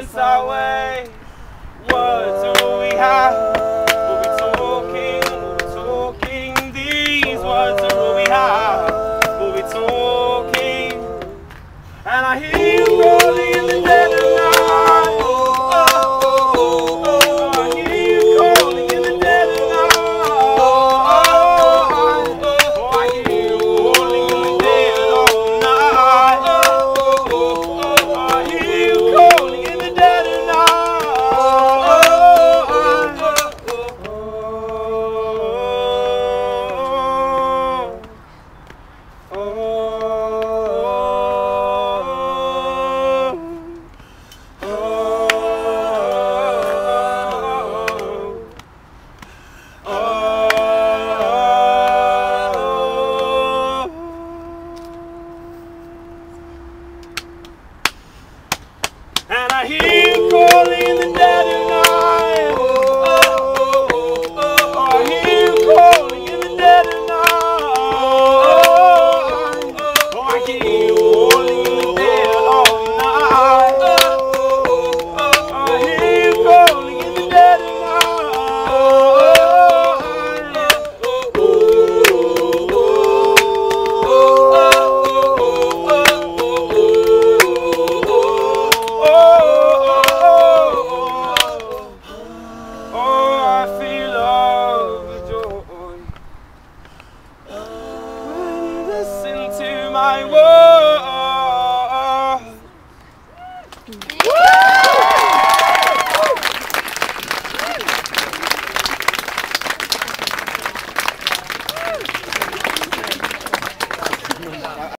sense our way. What do we have? We'll be talking. These words are all we have. We'll be talking. And I hear you rolling in the dead of night. Oh, I hear you calling in the dead of night. Oh, I hear you calling in the dead of night. Oh, I hear you calling in the dead of night. And I hear you calling in the dead of night. I hear you calling in the dead of night. I hear you calling in the dead of night. I hear you calling in the dead of my world.